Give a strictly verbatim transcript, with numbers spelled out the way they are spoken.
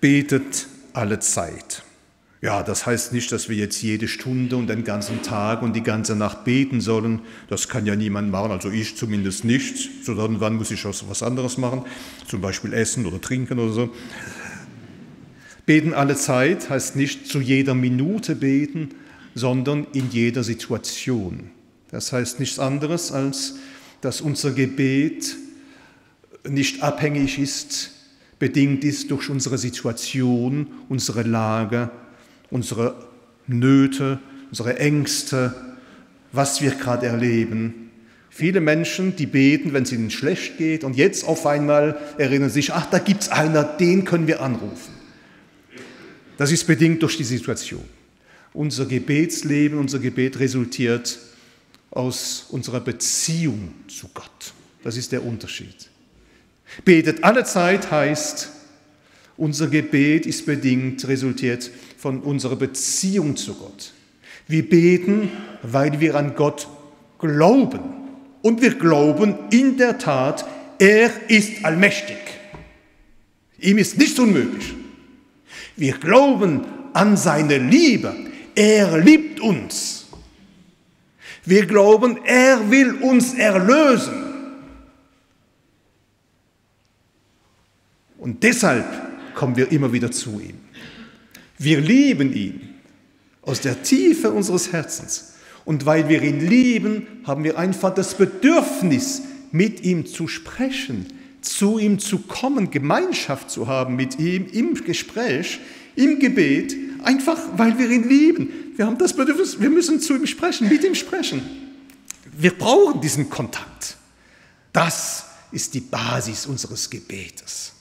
betet alle Zeit. Ja, das heißt nicht, dass wir jetzt jede Stunde und den ganzen Tag und die ganze Nacht beten sollen. Das kann ja niemand machen, also ich zumindest nicht. So dann, wann muss ich was anderes machen, zum Beispiel essen oder trinken oder so. Beten alle Zeit heißt nicht zu jeder Minute beten, sondern in jeder Situation. Das heißt nichts anderes, als dass unser Gebet nicht abhängig ist, bedingt ist durch unsere Situation, unsere Lage, unsere Nöte, unsere Ängste, was wir gerade erleben. Viele Menschen, die beten, wenn es ihnen schlecht geht, und jetzt auf einmal erinnern sich, ach, da gibt es einer, den können wir anrufen. Das ist bedingt durch die Situation. Unser Gebetsleben, unser Gebet resultiert aus unserer Beziehung zu Gott. Das ist der Unterschied. Betet alle Zeit heißt, unser Gebet ist bedingt, resultiert von unserer Beziehung zu Gott. Wir beten, weil wir an Gott glauben. Und wir glauben in der Tat, er ist allmächtig. Ihm ist nichts unmöglich. Wir glauben an seine Liebe. Er liebt uns. Wir glauben, er will uns erlösen. Und deshalb kommen wir immer wieder zu ihm. Wir lieben ihn aus der Tiefe unseres Herzens. Und weil wir ihn lieben, haben wir einfach das Bedürfnis, mit ihm zu sprechen, zu ihm zu kommen, Gemeinschaft zu haben mit ihm, im Gespräch, im Gebet, einfach weil wir ihn lieben. Wir haben das Bedürfnis, wir müssen zu ihm sprechen, mit ihm sprechen. Wir brauchen diesen Kontakt. Das ist die Basis unseres Gebetes.